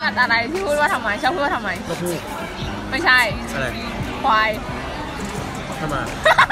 อะไรที่พูดว่าทำไมชอบพูดว่าทำไมไม่ใช่อะไรควายทำไม